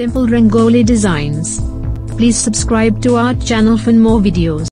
simple Rangoli designs. Please subscribe to our channel for more videos.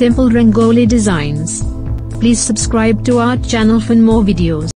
Simple Rangoli designs. Please subscribe to our channel for more videos.